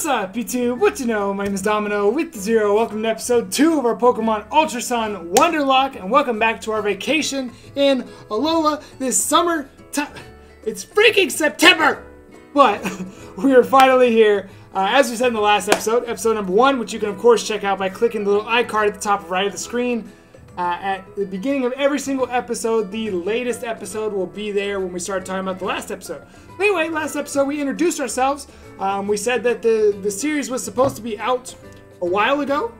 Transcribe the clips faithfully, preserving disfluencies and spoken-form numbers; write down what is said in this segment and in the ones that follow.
What's up, YouTube? What you know? My name is Domino with Zero. Welcome to episode two of our Pokemon Ultra Sun Wonderlock, and welcome back to our vacation in Alola this summer time. It's freaking September! But we are finally here. Uh, as we said in the last episode, episode number one, which you can of course check out by clicking the little icon at the top right of the screen. Uh, at the beginning of every single episode, the latest episode will be there when we start talking about the last episode. Anyway, last episode we introduced ourselves. Um, we said that the, the series was supposed to be out a while ago.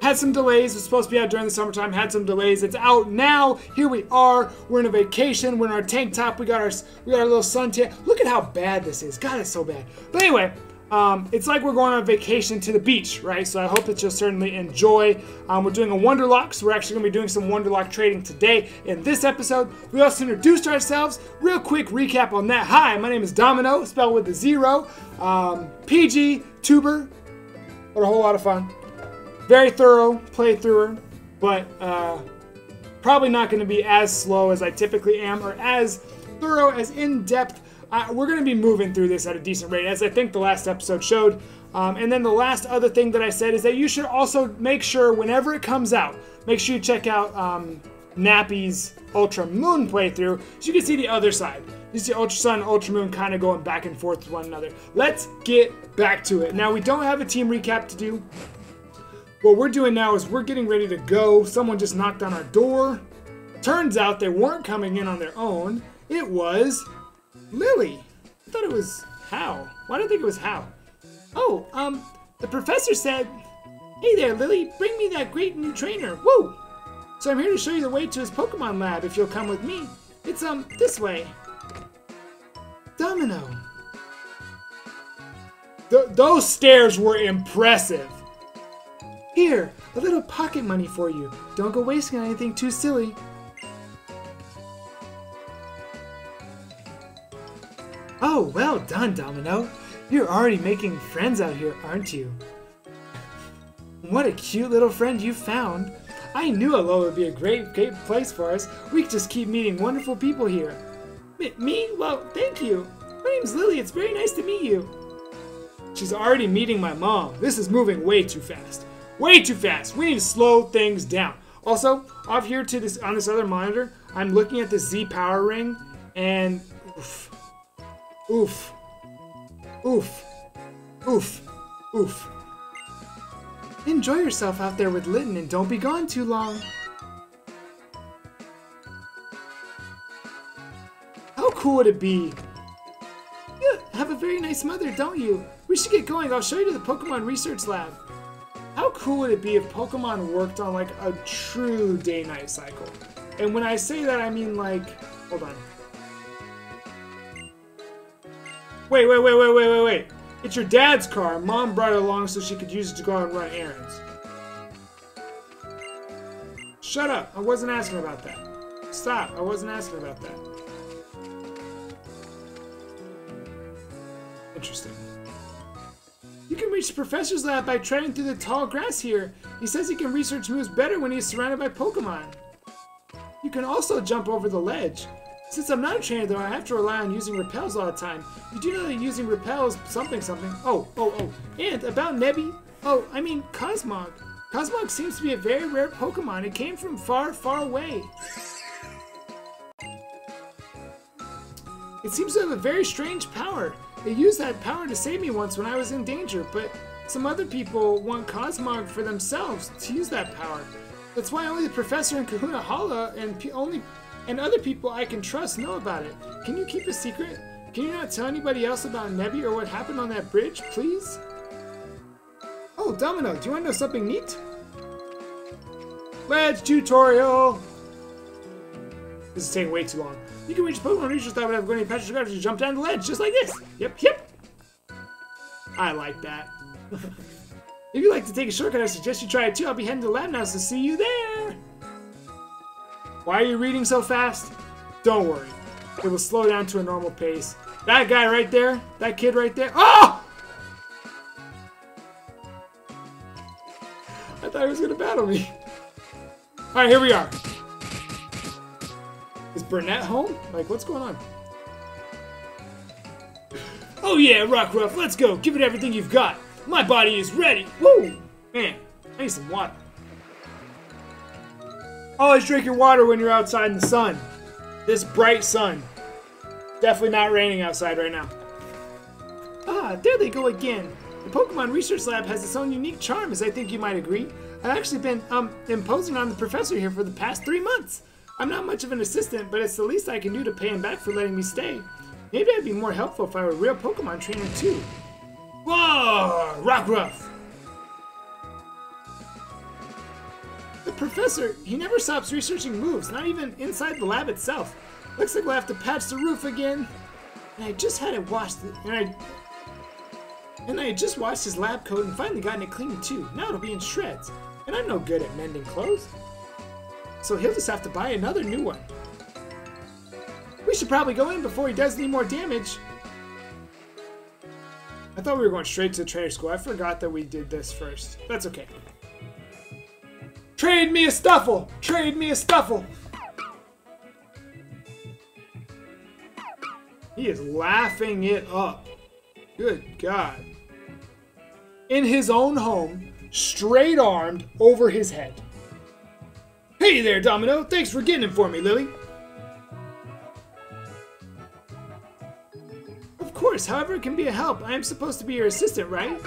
Had some delays. It was supposed to be out during the summertime. Had some delays. It's out now. Here we are. We're in a vacation. We're in our tank top. We got our we got our little suntan. Look at how bad this is. God, it's so bad. But anyway. Um, it's like we're going on a vacation to the beach, right? So I hope that you'll certainly enjoy. Um, we're doing a Wonderlock, so we're actually going to be doing some Wonderlock trading today in this episode. We also introduced ourselves. Real quick recap on that. Hi, my name is Domino, spelled with a zero. Um, P G, tuber. What a whole lot of fun. Very thorough playthrougher, but uh, probably not going to be as slow as I typically am or as thorough, as in-depth. Uh, we're going to be moving through this at a decent rate, as I think the last episode showed. Um, and then the last other thing that I said is that you should also make sure, whenever it comes out, make sure you check out um, Nappy's Ultra Moon playthrough, so you can see the other side. You see Ultra Sun and Ultra Moon kind of going back and forth with one another. Let's get back to it. Now, we don't have a team recap to do. What we're doing now is we're getting ready to go. Someone just knocked on our door. Turns out they weren't coming in on their own. It was... Lily? I thought it was Hal. Why did I think it was Hal? Oh, um, the professor said, "Hey there, Lily, bring me that great new trainer. Woo! So I'm here to show you the way to his Pokemon lab if you'll come with me. It's, um, this way." Domino. Th- those stairs were impressive. "Here, a little pocket money for you. Don't go wasting on anything too silly." "Oh, well done, Domino. You're already making friends out here, aren't you? What a cute little friend you found. I knew Alola would be a great, great place for us. We could just keep meeting wonderful people here." "Me? Well, thank you. My name's Lily. It's very nice to meet you." She's already meeting my mom. This is moving way too fast. Way too fast. We need to slow things down. Also, off here to this on this other monitor, I'm looking at the Z power ring, and... Oof. Oof. Oof. Oof. Oof. "Enjoy yourself out there with Litten and don't be gone too long." How cool would it be? "You have a very nice mother, don't you? We should get going. I'll show you to the Pokemon Research Lab." How cool would it be if Pokemon worked on like a true day-night cycle? And when I say that, I mean like... Hold on. Wait, wait, wait, wait, wait, wait, wait. It's your dad's car. Mom brought it along so she could use it to go out and run errands. Shut up. I wasn't asking about that. Stop. I wasn't asking about that. Interesting. "You can reach the professor's lab by treading through the tall grass here. He says he can research moves better when he's surrounded by Pokemon. You can also jump over the ledge. Since I'm not a trainer, though, I have to rely on using repels all the time. You do know that using repels something something. Oh, oh, oh. And about Nebby. Oh, I mean Cosmog. Cosmog seems to be a very rare Pokemon. It came from far, far away. It seems to have a very strange power. They used that power to save me once when I was in danger, but some other people want Cosmog for themselves to use that power. That's why only the professor in Kahuna Hala and P only... and other people I can trust know about it. Can you keep a secret? Can you not tell anybody else about Nebby or what happened on that bridge, please?" Oh, Domino, do you want to know something neat? Ledge tutorial! This is taking way too long. "You can reach Pokemon Research Lab without going to Patrick's Garage to jump down the ledge just like this. Yep, yep." I like that. "If you'd like to take a shortcut, I suggest you try it too. I'll be heading to the lab now, so see you there." Why are you reading so fast? Don't worry. It will slow down to a normal pace. That guy right there, that kid right there. Oh! I thought he was gonna battle me. All right, here we are. Is Burnett home? Like, what's going on? Oh yeah, Rockruff, let's go. Give it everything you've got. My body is ready. Woo! Man, I need some water. Always drink your water when you're outside in the sun. This bright sun. Definitely not raining outside right now. Ah, there they go again. The Pokemon Research Lab has its own unique charm, as I think you might agree. I've actually been um, imposing on the professor here for the past three months. I'm not much of an assistant, but it's the least I can do to pay him back for letting me stay. Maybe I'd be more helpful if I were a real Pokemon trainer too. Whoa! Rockruff! The professor, he never stops researching moves, not even inside the lab itself. Looks like we'll have to patch the roof again. And I just had it washed, and I, and I had just washed his lab coat and finally gotten it clean too. Now it'll be in shreds. And I'm no good at mending clothes. So he'll just have to buy another new one. We should probably go in before he does any more damage. I thought we were going straight to the trainer school. I forgot that we did this first. That's okay. Trade me a Stuffle! Trade me a Stuffle! He is laughing it up. Good God. In his own home, straight armed over his head. Hey there, Domino. Thanks for getting it for me, Lily. Of course, however it can be a help. I am supposed to be your assistant, right?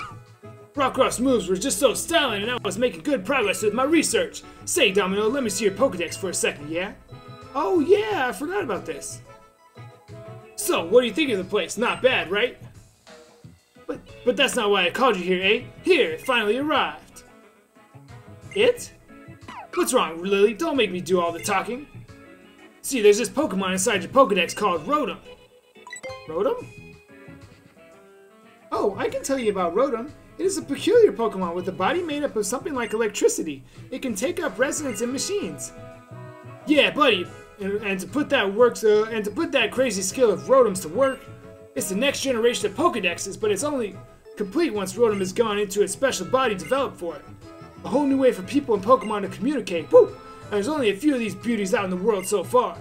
Rockruff's moves were just so styling, and I was making good progress with my research. Say, Domino, let me see your Pokedex for a second, yeah? Oh, yeah, I forgot about this. So, what do you think of the place? Not bad, right? But, but that's not why I called you here, eh? Here, it finally arrived. It? What's wrong, Lily? Don't make me do all the talking. See, there's this Pokemon inside your Pokedex called Rotom. Rotom? Oh, I can tell you about Rotom. It is a peculiar Pokemon with a body made up of something like electricity. It can take up residence in machines. Yeah, buddy, and, and to put that works, uh, and to put that crazy skill of Rotom's to work, it's the next generation of Pokedexes, but it's only complete once Rotom has gone into its special body developed for it. A whole new way for people and Pokemon to communicate. Woo! And there's only a few of these beauties out in the world so far.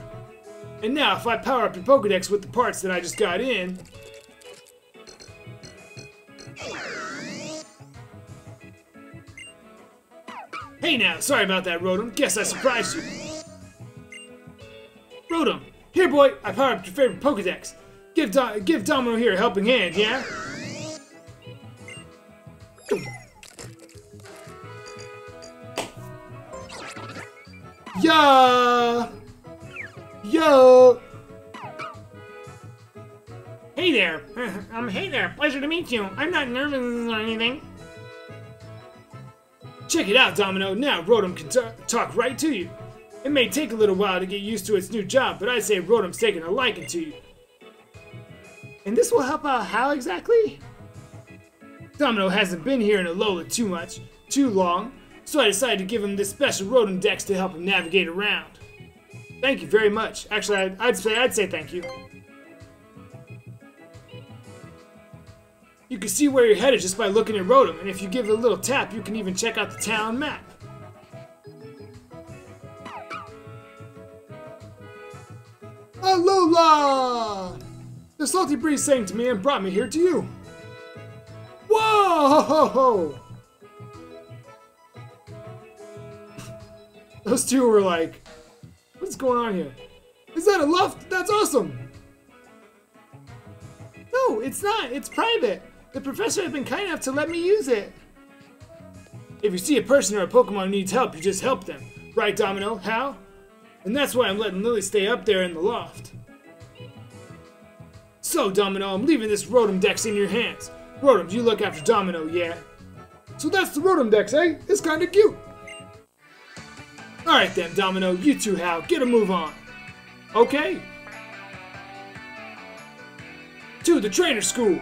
And now, if I power up your Pokedex with the parts that I just got in, hey now, sorry about that, Rotom. Guess I surprised you. Rotom, here boy, I powered up your favorite Pokedex. Give Do give Domino here a helping hand, yeah? Yo! Yo! Hey there. um, hey there, pleasure to meet you. I'm not nervous or anything. Check it out, Domino. Now Rotom can talk right to you. It may take a little while to get used to its new job, but I'd say Rotom's taking a liking to you. And this will help out how exactly? Domino hasn't been here in Alola too much, too long, so I decided to give him this special Rotom Dex to help him navigate around. Thank you very much. Actually, I'd, I'd, say, I'd say thank you. You can see where you're headed just by looking at Rotom, and if you give it a little tap, you can even check out the town map. Alola! The salty breeze sang to me and brought me here to you. Whoa! Ho, ho. Those two were like, what's going on here? Is that a loft? That's awesome! No, it's not. It's private. The professor has been kind enough to let me use it. If you see a person or a Pokemon who needs help, you just help them. Right, Domino? How? And that's why I'm letting Lily stay up there in the loft. So, Domino, I'm leaving this Rotom Dex in your hands. Rotom, you look after Domino, yeah? So that's the Rotom Dex, eh? It's kinda cute. Alright then, Domino, you two, Hal, get a move on. Okay. To the trainer school.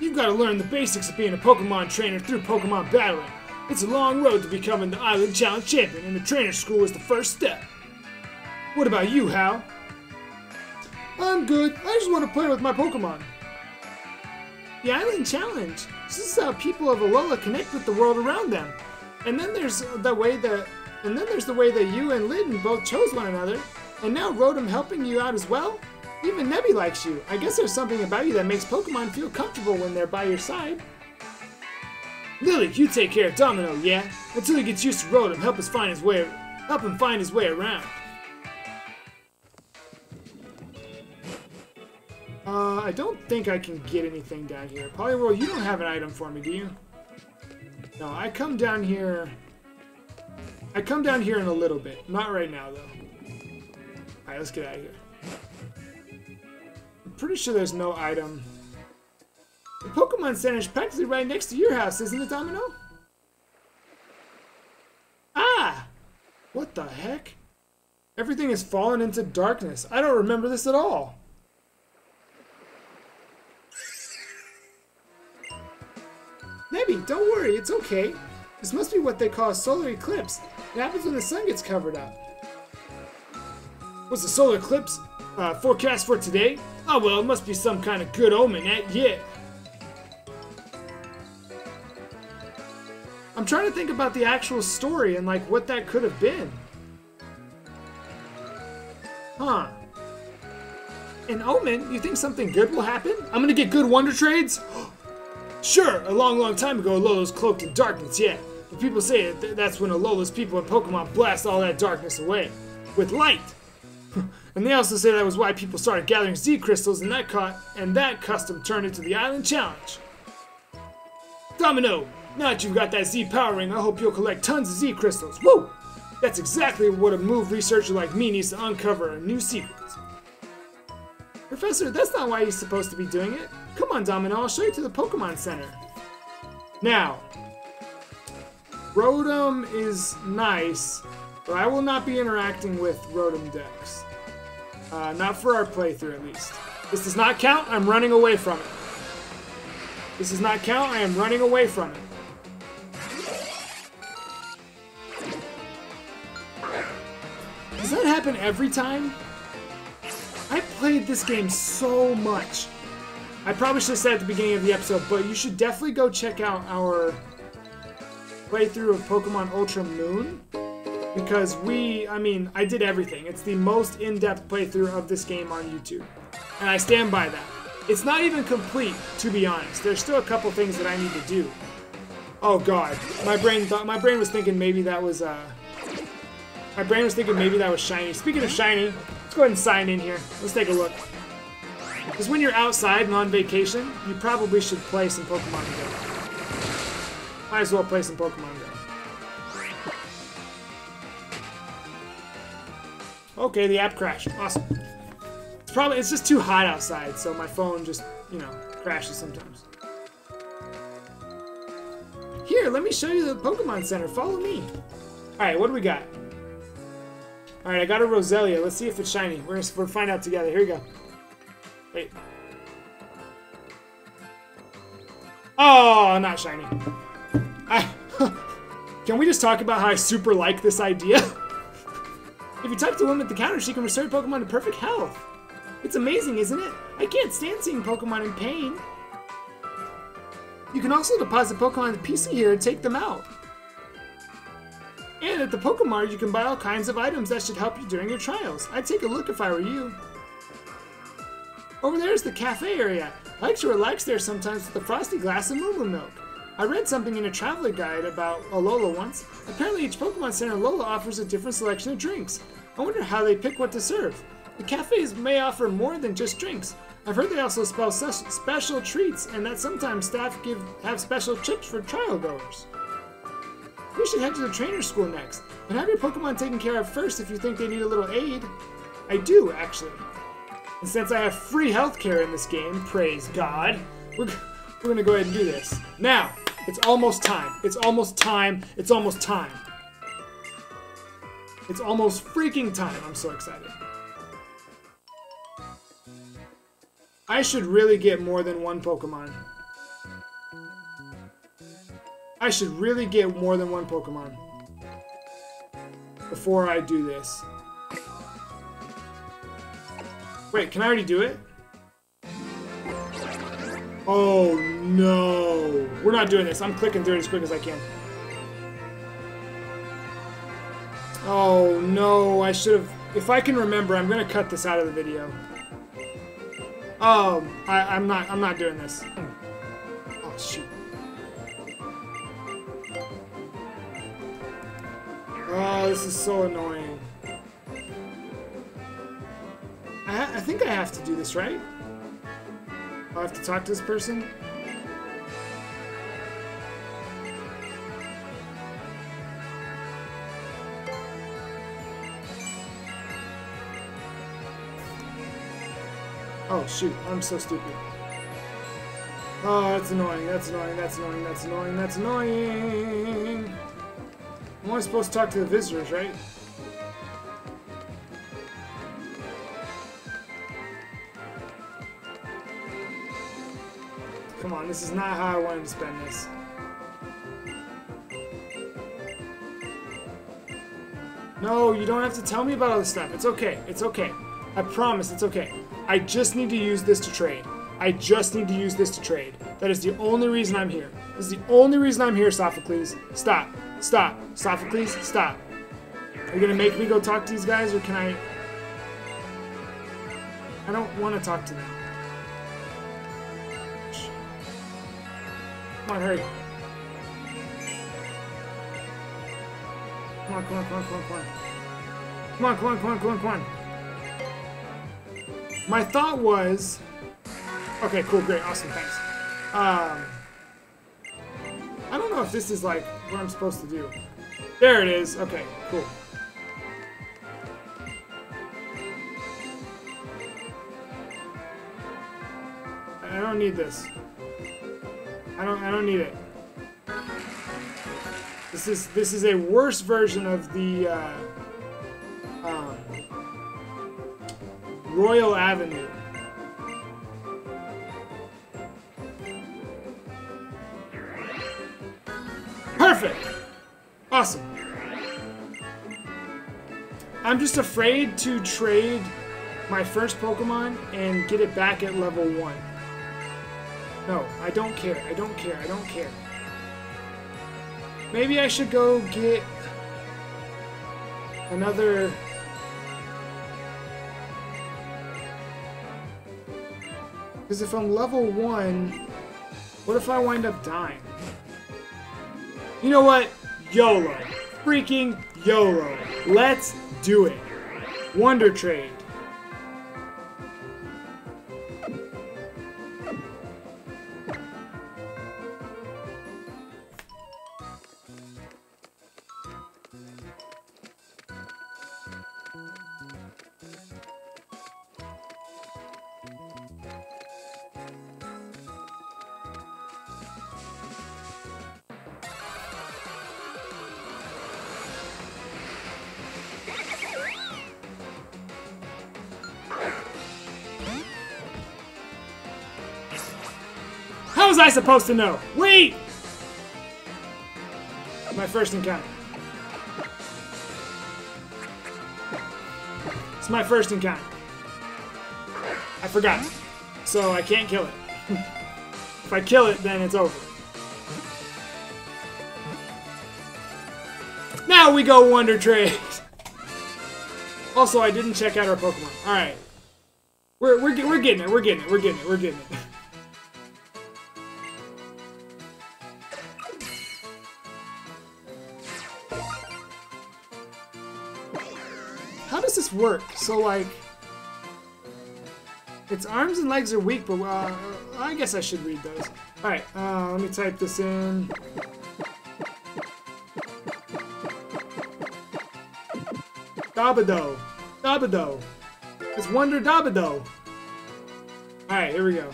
You've got to learn the basics of being a Pokemon trainer through Pokemon battling. It's a long road to becoming the Island Challenge champion, and the trainer school is the first step. What about you, Hal? I'm good. I just want to play with my Pokemon. The Island Challenge. This is how people of Alola connect with the world around them. And then there's the way that, and then there's the way that you and Litten both chose one another, and now Rotom helping you out as well. Even Nebby likes you. I guess there's something about you that makes Pokemon feel comfortable when they're by your side. Lily, you take care of Domino, yeah? Until he gets used to Rotom, help us find his way, help him find his way around. Uh, I don't think I can get anything down here. Poliwhirl, you don't have an item for me, do you? No, I come down here... I come down here in a little bit. Not right now, though. Alright, let's get out of here. I'm pretty sure there's no item. The Pokemon Center is practically right next to your house, isn't it, Domino? Ah! What the heck? Everything has fallen into darkness. I don't remember this at all. Nebby, don't worry, it's okay. This must be what they call a solar eclipse. It happens when the sun gets covered up. What's the solar eclipse uh, forecast for today? Oh well, it must be some kind of good omen, that yeah. I'm trying to think about the actual story and like what that could have been. Huh. An omen? You think something good will happen? I'm gonna get good wonder trades? Sure, a long, long time ago, Alola's cloaked in darkness, yeah. But people say that that's when Alola's people and Pokemon blast all that darkness away. With light! And they also say that was why people started gathering Z-crystals, and that caught, and that custom turned into the Island Challenge. Domino, now that you've got that Z-power ring, I hope you'll collect tons of Z-crystals. Woo! That's exactly what a move researcher like me needs to uncover a new secret. Professor, that's not why he's supposed to be doing it. Come on, Domino, I'll show you to the Pokemon Center. Now, Rotom is nice, but I will not be interacting with Rotom Dex. Uh, not for our playthrough, at least. This does not count, I'm running away from it. This does not count, I am running away from it. Does that happen every time? I played this game so much. I probably should have said at the beginning of the episode, but you should definitely go check out our playthrough of Pokemon Ultra Moon, because we, I mean, I did everything. It's the most in-depth playthrough of this game on YouTube, and I stand by that. It's not even complete, to be honest. There's still a couple things that I need to do. Oh god, my brain thought, my brain was thinking maybe that was, uh, my brain was thinking maybe that was shiny. Speaking of shiny, let's go ahead and sign in here. Let's take a look. Because when you're outside and on vacation, you probably should play some Pokemon Go. Might as well play some Pokemon Go. Okay, the app crashed. Awesome. It's probably, it's just too hot outside, so my phone just, you know, crashes sometimes. Here, let me show you the Pokemon Center. Follow me. Alright, what do we got? Alright, I got a Roselia. Let's see if it's shiny. We're gonna find out together. Here we go. Wait. Oh, not shiny. I, can we just talk about how I super like this idea? If you type the woman at the counter, she can restore Pokemon to perfect health. It's amazing, isn't it? I can't stand seeing Pokemon in pain. You can also deposit Pokemon on the P C here and take them out. And at the PokeMart, you can buy all kinds of items that should help you during your trials. I'd take a look if I were you. Over there is the cafe area. I like to relax there sometimes with a frosty glass of Moomoo Milk. I read something in a traveler guide about Alola once. Apparently each Pokemon Center in Alola offers a different selection of drinks. I wonder how they pick what to serve. The cafes may offer more than just drinks. I've heard they also spell special treats and that sometimes staff give have special chips for trial goers. You should head to the trainer school next, but have your Pokemon taken care of first if you think they need a little aid. I do, actually. And since I have free healthcare in this game, praise God, we're, we're gonna go ahead and do this. Now, it's almost time. It's almost time. It's almost time. It's almost freaking time. I'm so excited. I should really get more than one Pokemon. I should really get more than one Pokemon before I do this. Wait, can I already do it? Oh no. We're not doing this. I'm clicking through it as quick as I can. Oh no, I should have... If I can remember, I'm going to cut this out of the video. Um, I, I'm not. I'm not doing this. Oh shoot. Oh, this is so annoying. I, ha I think I have to do this, right? I have to talk to this person. Oh shoot, I'm so stupid. Oh, that's annoying, that's annoying, that's annoying, that's annoying, that's annoying. I'm only supposed to talk to the visitors, right? Come on, this is not how I wanted to spend this. No, you don't have to tell me about all this stuff. It's okay, it's okay. I promise, it's okay. I just need to use this to trade. I just need to use this to trade. That is the only reason I'm here. This is the only reason I'm here, Sophocles. Stop. Stop. Sophocles, stop. Are you gonna make me go talk to these guys, or can I... I don't want to talk to them. Come on, hurry. Come on, come on, come on, come on, come on. Come on, come on, come on, come on, come on. My thought was, okay, cool, great, awesome, thanks. Um, I don't know if this is like what I'm supposed to do. There it is. Okay, cool. I don't need this. I don't. I don't need it. This is this is a worse version of the. Uh, um, Royal Avenue. Perfect! Awesome. I'm just afraid to trade my first Pokemon and get it back at level one. No, I don't care. I don't care. I don't care. Maybe I should go get another... Because if I'm level one, what if I wind up dying? You know what? YOLO. Freaking YOLO. Let's do it. Wonder Trade. I supposed to know? Wait! My first encounter. It's my first encounter. I forgot. So I can't kill it. If I kill it, then it's over. Now we go Wonder Trade! Also, I didn't check out our Pokemon. Alright. We're, we're, we're getting it, we're getting it, we're getting it, we're getting it. Work so like its arms and legs are weak, but uh, I guess I should read those. All right, uh, let me type this in. Dabido, Dabido, it's Wonder Dabido. All right, here we go.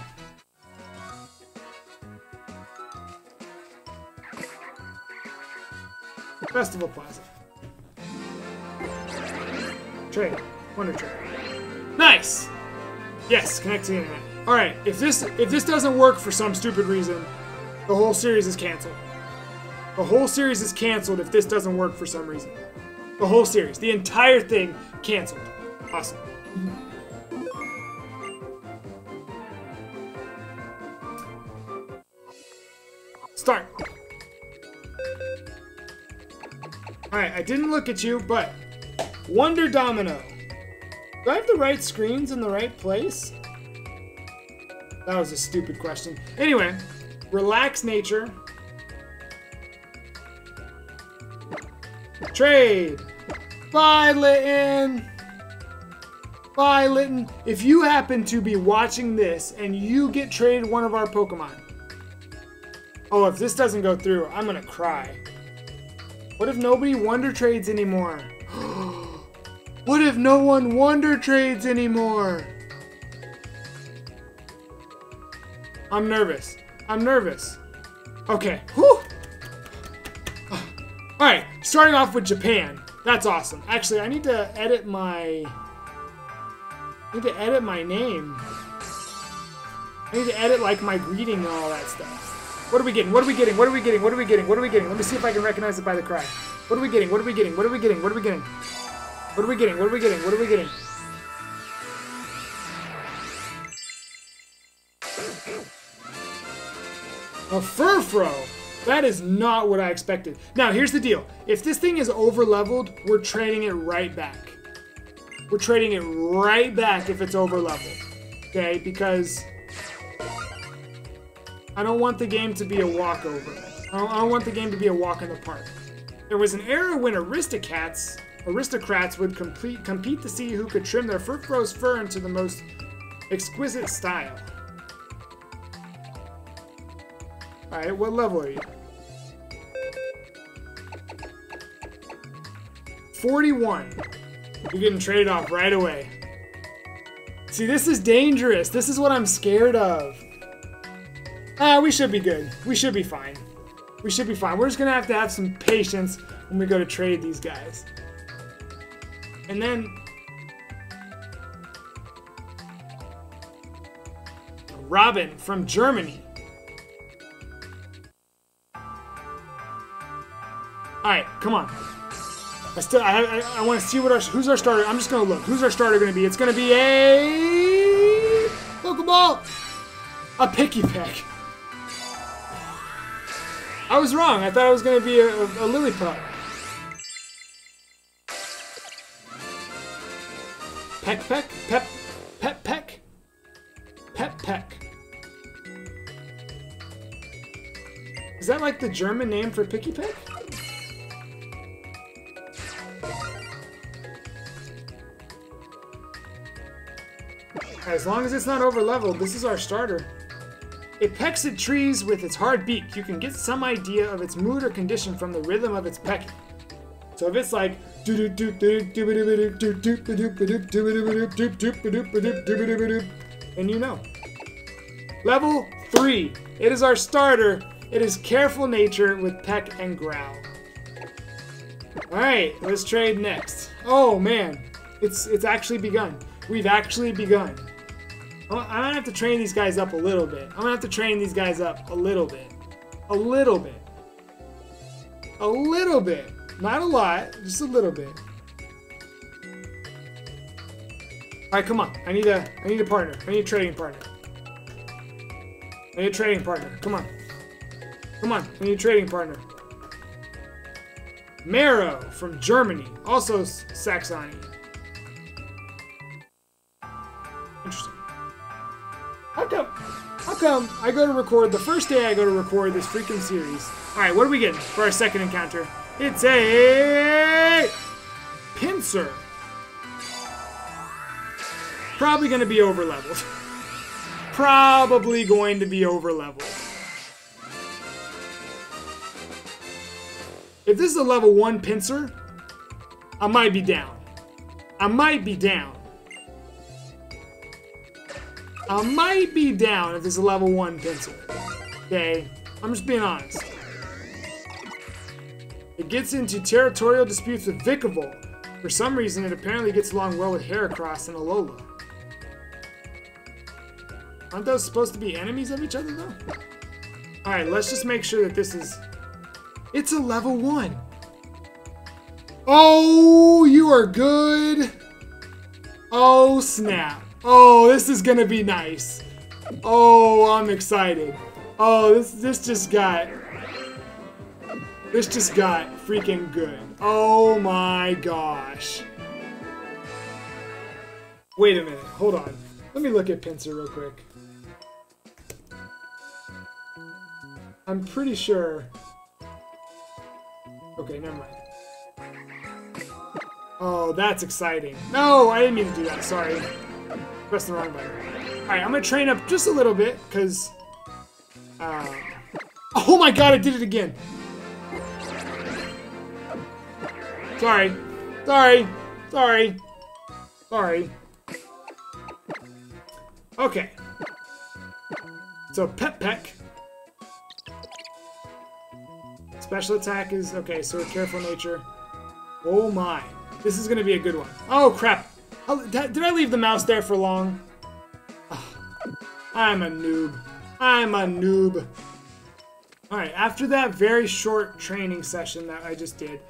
Festival Plaza. Trade. Wonder Trade. Nice! Yes, connect to the internet. Alright, if this if this doesn't work for some stupid reason, the whole series is cancelled. The whole series is cancelled if this doesn't work for some reason. The whole series. The entire thing cancelled. Awesome. Start. Alright, I didn't look at you, but... Wonder Domino. Do I have the right screens in the right place? That was a stupid question. Anyway, relax nature. Trade. Bye, Litten. Bye, Litten. If you happen to be watching this and you get traded one of our Pokemon. Oh, if this doesn't go through, I'm gonna cry. What if nobody wonder trades anymore? What if no one wonder trades anymore? I'm nervous. I'm nervous. Okay. Whew. Alright, starting off with Japan. That's awesome. Actually, I need to edit my... I need to edit my name. I need to edit, like, my greeting and all that stuff. What are we getting? What are we getting? What are we getting? What are we getting? What are we getting? Let me see if I can recognize it by the cry. What are we getting? What are we getting? What are we getting? What are we getting? What are we getting? What are we getting? What are we getting? A Furfrou! That is not what I expected. Now, here's the deal. If this thing is over-leveled, we're trading it right back. We're trading it right back if it's over-leveled. Okay, because I don't want the game to be a walkover. I don't, I don't want the game to be a walk in the park. There was an era when aristocrats, aristocrats would complete, compete to see who could trim their Furfrou's fur into the most exquisite style. Alright, what level are you? forty-one. You're getting traded off right away. See, this is dangerous. This is what I'm scared of. Ah, we should be good. We should be fine. We should be fine. We're just gonna have to have some patience when we go to trade these guys. And then... Robin from Germany. Alright, come on. I still, I, I, I want to see what our, who's our starter. I'm just gonna look. Who's our starter gonna be? It's gonna be a Pokeball, a Pikipek. I was wrong. I thought it was gonna be a, a, a Lilliput. Peck peck pep pep peck pep peck. Is that like the German name for Pikipek? As long as it's not over-leveled, this is our starter. It pecks at trees with its hard beak. You can get some idea of its mood or condition from the rhythm of its pecking. So if it's like... and you know. Level three. It is our starter. It is careful nature with peck and growl. Alright, let's trade next. Oh man, it's it's actually begun. We've actually begun. I'm gonna have to train these guys up a little bit. I'm gonna have to train these guys up a little bit. A little bit. A little bit. Not a lot, just a little bit. Alright, come on. I need a I need a partner. I need a trading partner. I need a trading partner. Come on. Come on. I need a trading partner. Marrow from Germany. Also Saxony. How come, how come I go to record, the first day I go to record this freaking series. Alright, what are we getting for our second encounter? It's a... Pinsir. Probably going to be over-leveled. Probably going to be over-leveled. If this is a level one Pinsir, I might be down. I might be down. I might be down if there's a level one pencil. Okay? I'm just being honest. It gets into territorial disputes with Vikavolt. For some reason, it apparently gets along well with Heracross and Alola. Aren't those supposed to be enemies of each other, though? Alright, let's just make sure that this is... It's a level one! Oh, you are good! Oh, snap. Oh, this is gonna be nice. Oh, I'm excited. Oh, this this just got this just got freaking good. Oh my gosh. Wait a minute, hold on. Let me look at Pinsir real quick. I'm pretty sure... Okay, never mind. Oh, that's exciting. No, I didn't mean to do that. Sorry. Pressed the wrong button. Alright, I'm going to train up just a little bit, because... Uh... Oh my god, I did it again! Sorry. Sorry. Sorry. Sorry. Okay. So, Pep Peck. Special attack is... Okay, so careful nature. Oh my. This is going to be a good one. Oh, crap. Did I leave the mouse there for long? Ugh. I'm a noob. I'm a noob. Alright, after that very short training session that I just did,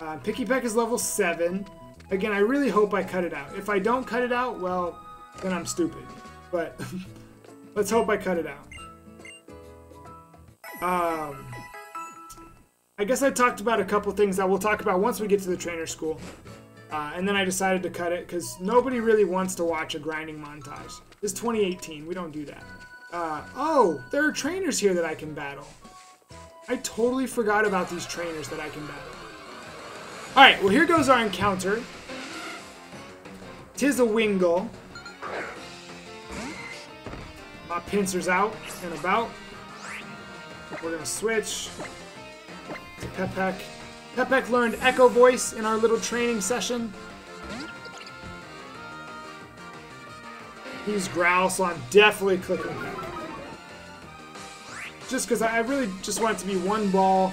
uh, Pikipek is level seven. Again, I really hope I cut it out. If I don't cut it out, well, then I'm stupid. But let's hope I cut it out. Um... I guess I talked about a couple things that we'll talk about once we get to the trainer school. Uh, and then I decided to cut it because nobody really wants to watch a grinding montage. This is twenty eighteen. We don't do that. Uh, oh, there are trainers here that I can battle. I totally forgot about these trainers that I can battle. Alright, well here goes our encounter. Tis a Wingull. My Pinsir's out and about. We're going to switch. Pepek. Pepek learned Echo Voice in our little training session. He's Growl, so I'm definitely clicking him. Just because I really just want it to be one ball.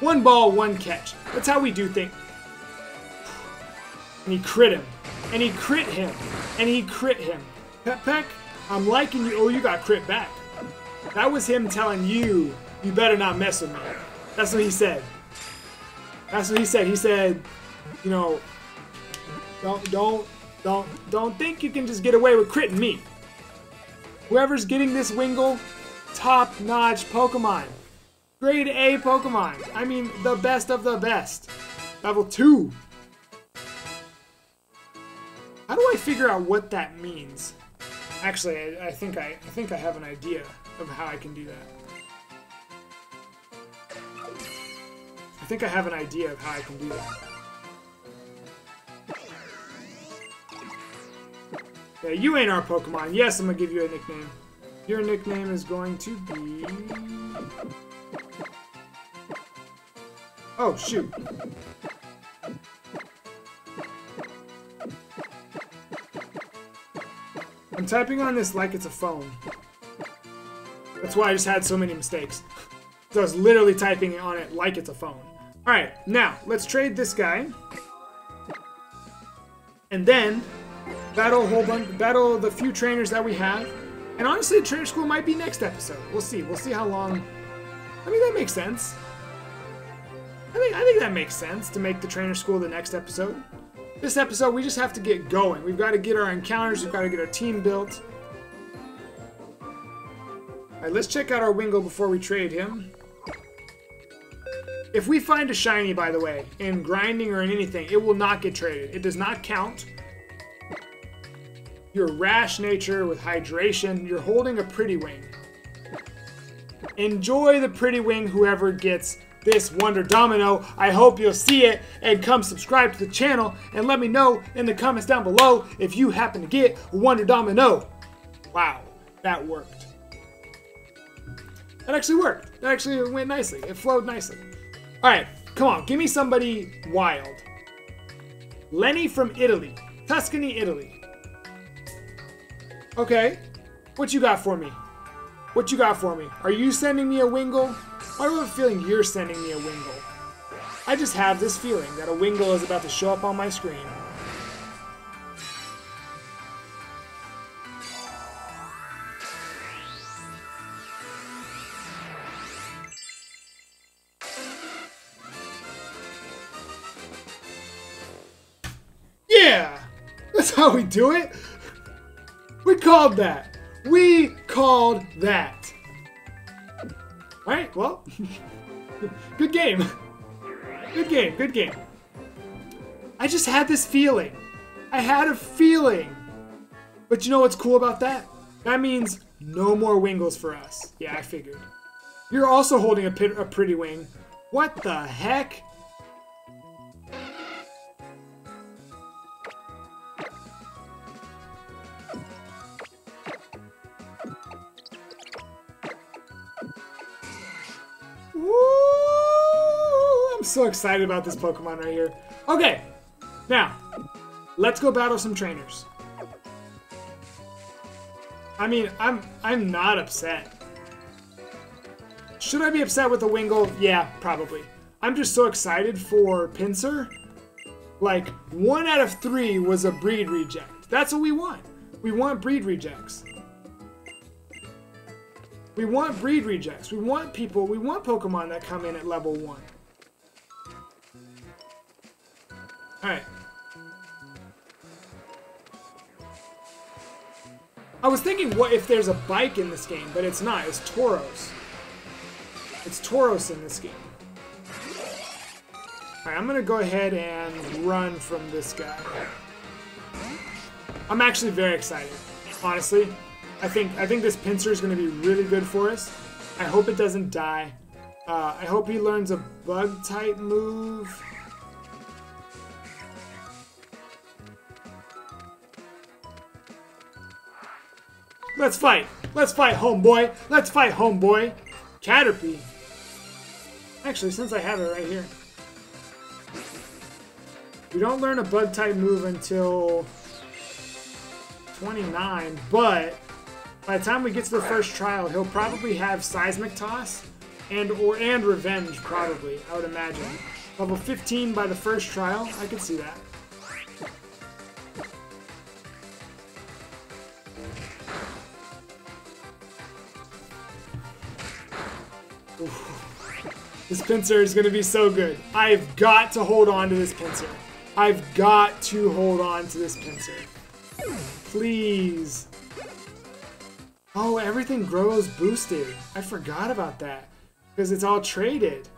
One ball, one catch. That's how we do things. And he crit him. And he crit him. And he crit him. Pepek, I'm liking you. Oh, you got crit back. That was him telling you, you better not mess with me. That's what he said. That's what he said. He said, you know, don't, don't, don't, don't think you can just get away with critting me. Whoever's getting this Wingull, top-notch Pokemon. Grade A Pokemon. I mean, the best of the best. Level two. How do I figure out what that means? Actually, I, I think I, I think I have an idea of how I can do that. I think I have an idea of how I can do that. Yeah, you ain't our Pokemon. Yes, I'm gonna give you a nickname. Your nickname is going to be... Oh, shoot. I'm typing on this like it's a phone. That's why I just had so many mistakes. So I was literally typing on it like it's a phone. Alright, now, let's trade this guy. And then, battle a whole bunch, battle the few trainers that we have. And honestly, trainer school might be next episode. We'll see. We'll see how long... I mean, that makes sense. I think, I think that makes sense to make the trainer school the next episode. This episode, we just have to get going. We've got to get our encounters. We've got to get our team built. Alright, let's check out our Wingull before we trade him. If we find a shiny, by the way, in grinding or in anything, it will not get traded. It does not count. Your rash nature with hydration, you're holding a pretty wing. Enjoy the pretty wing, whoever gets this Wonder Domino. I hope you'll see it and come subscribe to the channel and let me know in the comments down below if you happen to get a Wonder Domino. Wow, that worked. That actually worked. That actually went nicely. It flowed nicely. Alright, come on, give me somebody wild. Lenny from Italy. Tuscany, Italy. Okay, what you got for me? What you got for me? Are you sending me a Wingull? Why do I have a feeling you're sending me a Wingull? I just have this feeling that a Wingull is about to show up on my screen. How we do it? We called that. We called that. All right. Well, good game. Good game. Good game. I just had this feeling. I had a feeling. But you know what's cool about that? That means no more Wingulls for us. Yeah, I figured. You're also holding a, pit, a pretty wing. What the heck? Woo! I'm so excited about this Pokemon right here. Okay, now, let's go battle some trainers. I mean, I'm I'm not upset. Should I be upset with the Wingull? Yeah, probably. I'm just so excited for Pinsir. Like, one out of three was a breed reject. That's what we want. We want breed rejects. We want breed rejects. We want people, we want Pokemon that come in at level one. Alright. I was thinking, what if there's a bike in this game, but it's not. It's Tauros. It's Tauros in this game. Alright, I'm gonna go ahead and run from this guy. I'm actually very excited, honestly. I think I think this Pinsir is gonna be really good for us. I hope it doesn't die. Uh, I hope he learns a bug type move. Let's fight! Let's fight, homeboy! Let's fight, homeboy! Caterpie! Actually, since I have it right here. We don't learn a bug-type move until twenty-nine, but by the time we get to the first trial, he'll probably have Seismic Toss and or and Revenge, probably, I would imagine. Level fifteen by the first trial, I could see that. This Pinsir is going to be so good. I've got to hold on to this Pinsir. I've got to hold on to this Pinsir. Please. Oh, everything grows boosted. I forgot about that. Because it's all traded.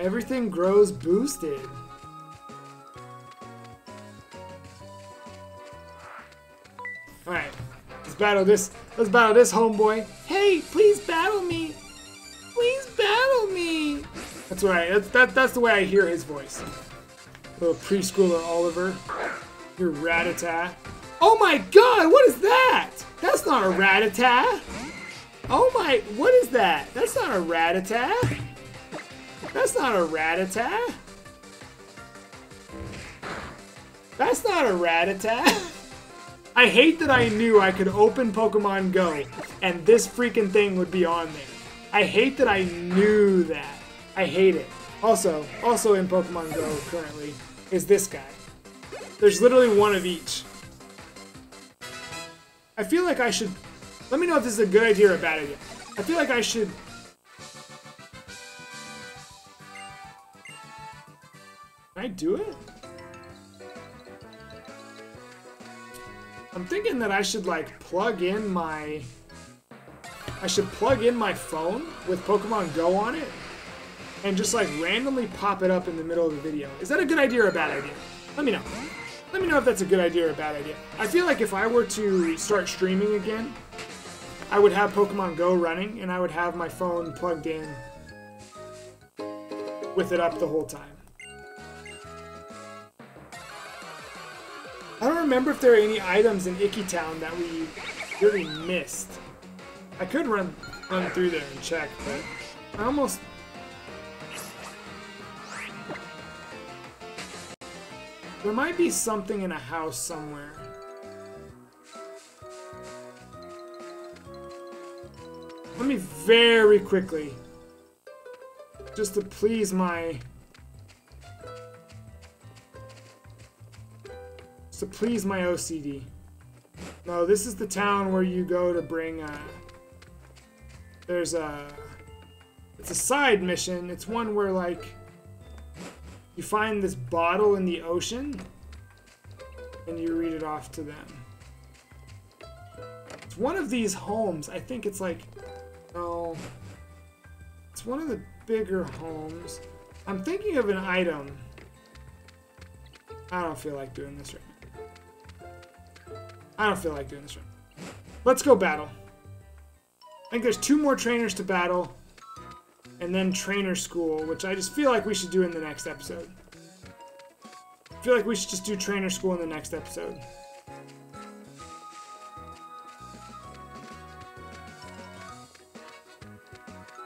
Everything grows boosted. Alright. Let's battle this. Let's battle this homeboy. Hey, please battle me. Please battle me. That's right. That's, that, that's the way I hear his voice. Little preschooler Oliver. Your Rattata. Oh my god, what is that? That's not a Rattata. Oh my, what is that? That's not a Rattata. That's not a Rattata. That's not a Rattata. I hate that I knew I could open Pokemon Go and this freaking thing would be on there. I hate that I knew that. I hate it. Also, also in Pokemon Go currently is this guy. There's literally one of each. I feel like I should... Let me know if this is a good idea or a bad idea. I feel like I should... Can I do it? I'm thinking that I should like plug in my I should plug in my phone with Pokemon Go on it and just like randomly pop it up in the middle of the video. Is that a good idea or a bad idea? Let me know. Let me know if that's a good idea or a bad idea. I feel like if I were to start streaming again, I would have Pokemon Go running and I would have my phone plugged in with it up the whole time. I don't remember if there are any items in Icky Town that we really missed. I could run run through there and check, but I almost... There might be something in a house somewhere. Let me very quickly, just to please my... So please my O C D. No, this is the town where you go to bring uh there's a it's a side mission. It's one where like you find this bottle in the ocean and you read it off to them. It's one of these homes. I think it's like no. It's one of the bigger homes. I'm thinking of an item. I don't feel like doing this right now. I don't feel like doing this right. Let's go battle. I think there's two more trainers to battle, and then trainer school, which I just feel like we should do in the next episode. I feel like we should just do trainer school in the next episode.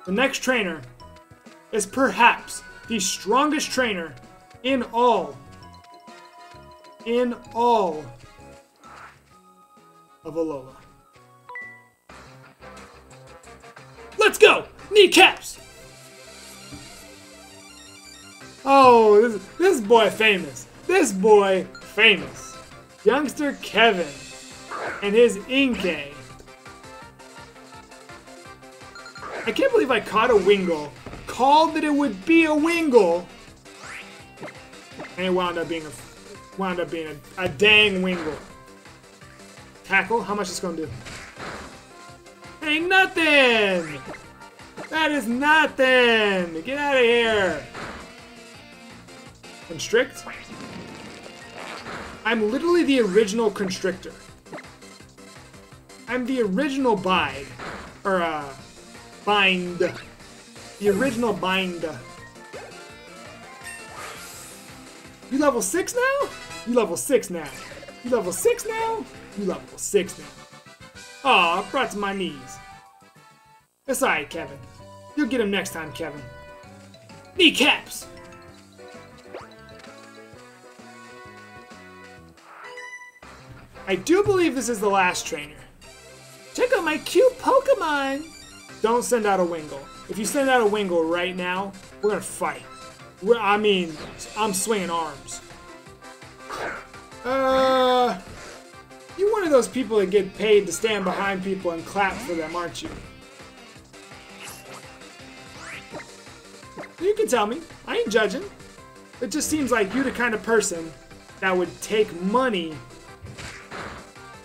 The next trainer is perhaps the strongest trainer in all, in all of Alola. Let's go! Kneecaps! Oh, this, this boy famous. This boy famous. Youngster Kevin and his Inkay. I can't believe I caught a Wingull, called that it would be a Wingull, and it wound up being a, wound up being a, a dang Wingull. Tackle, how much is this gonna do? Ain't nothing! That is nothing! Get out of here! Constrict? I'm literally the original Constrictor. I'm the original Bide. Or, uh... Bind. The original Bind. You level six now? You level six now. You level six now? You level six now. Aw, I brought to my knees. It's alright, Kevin. You'll get him next time, Kevin. Kneecaps! I do believe this is the last trainer. Check out my cute Pokemon! Don't send out a Wingull. If you send out a Wingull right now, we're gonna fight. We're, I mean, I'm swinging arms. Uh... You're one of those people that get paid to stand behind people and clap for them, aren't you? You can tell me. I ain't judging. It just seems like you're the kind of person that would take money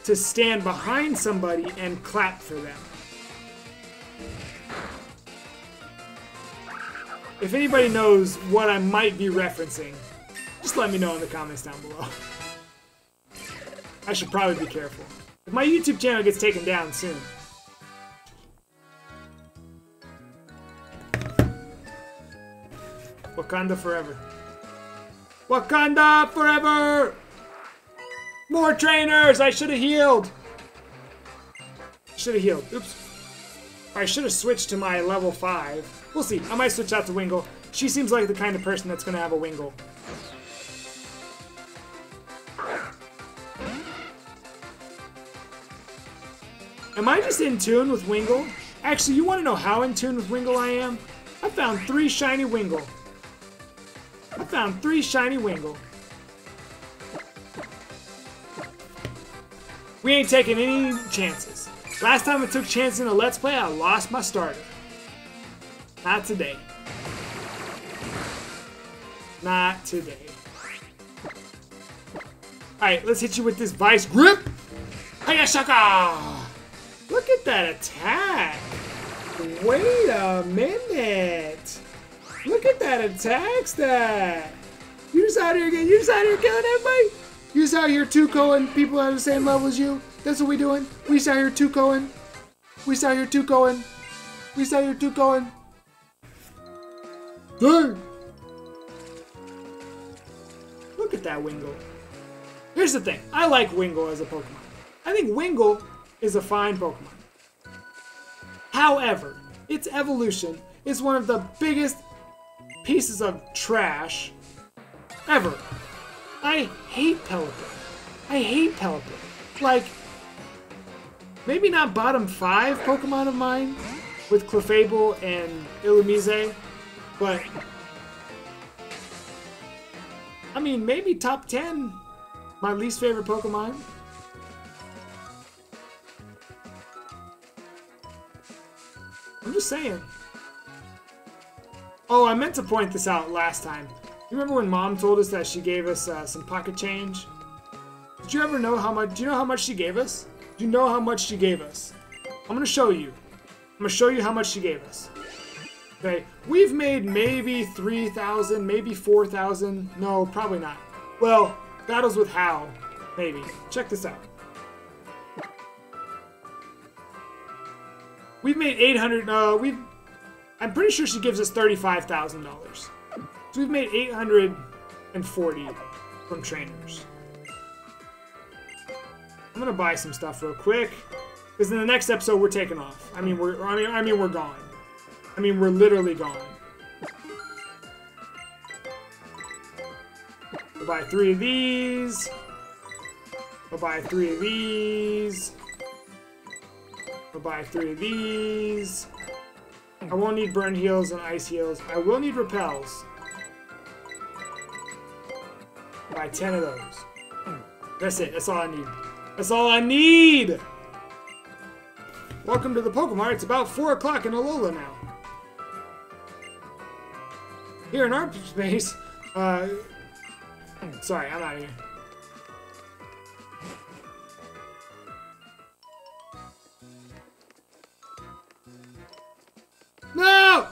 to stand behind somebody and clap for them. If anybody knows what I might be referencing, just let me know in the comments down below. I should probably be careful. If my YouTube channel gets taken down soon. Wakanda forever. Wakanda forever! More trainers! I should have healed! Should have healed. Oops. I should have switched to my level five. We'll see. I might switch out to Wingull. She seems like the kind of person that's going to have a Wingull. Am I just in tune with Wingull? Actually, you want to know how in tune with Wingull I am? I found three shiny Wingull. I found three shiny Wingull. We ain't taking any chances. Last time I took chances in a Let's Play, I lost my starter. Not today. Not today. Alright, let's hit you with this Vice Grip! Hiya Shaka! Look at that attack! Wait a minute! Look at that attack stat! You're just out here again. You're just out here killing everybody! You're just out here two-coing people at the same level as you? That's what we doing? We just out here two-coing. We just out here two-coing. We just out here two-coing. Dang! Look at that Wingull. Here's the thing. I like Wingull as a Pokemon. I think Wingull is a fine Pokemon. However, its evolution is one of the biggest pieces of trash ever. I hate Pelipper. I hate Pelipper. Like, maybe not bottom five Pokemon of mine with Clefable and Illumise, but I mean, maybe top ten my least favorite Pokemon. I'm just saying. Oh, I meant to point this out last time. You remember when Mom told us that she gave us uh, some pocket change? Did you ever know how much? Do you know how much she gave us? Do you know how much she gave us? I'm gonna show you. I'm gonna show you how much she gave us. Okay, we've made maybe three thousand, maybe four thousand. No, probably not. Well, battles with Hal, maybe. Check this out. We've made eight hundred. No, we've. I'm pretty sure she gives us thirty-five thousand dollars. So we've made eight hundred and forty from trainers. I'm gonna buy some stuff real quick, because in the next episode we're taking off. I mean, we're. I mean, I mean, we're gone. I mean, we're literally gone. We'll buy three of these. We'll buy three of these. We'll buy three of these. I won't need burn heals and ice heals. I will need repels. I'll buy ten of those. That's it. That's all I need. That's all I need! Welcome to the PokeMart. It's about four o'clock in Alola now. Here in our space... Uh, sorry, I'm out of here. No!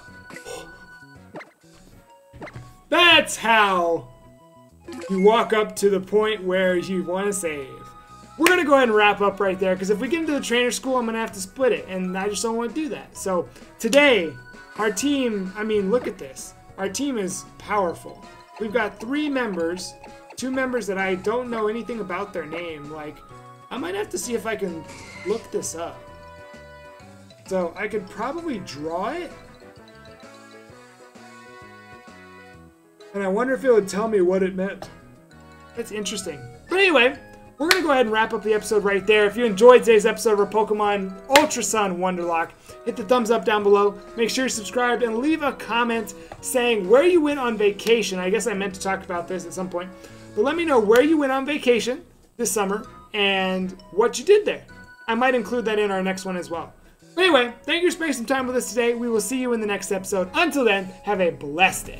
That's how you walk up to the point where you want to save. We're going to go ahead and wrap up right there, because if we get into the trainer school, I'm going to have to split it, and I just don't want to do that. So today, our team, I mean, look at this. Our team is powerful. We've got three members, two members that I don't know anything about their name. Like, I might have to see if I can look this up. So I could probably draw it. And I wonder if it would tell me what it meant. That's interesting. But anyway, we're going to go ahead and wrap up the episode right there. If you enjoyed today's episode of our Pokemon Ultra Sun Wonderlock, hit the thumbs up down below. Make sure you're subscribed and leave a comment saying where you went on vacation. I guess I meant to talk about this at some point. But let me know where you went on vacation this summer and what you did there. I might include that in our next one as well. But anyway, thank you for spending some time with us today. We will see you in the next episode. Until then, have a blessed day.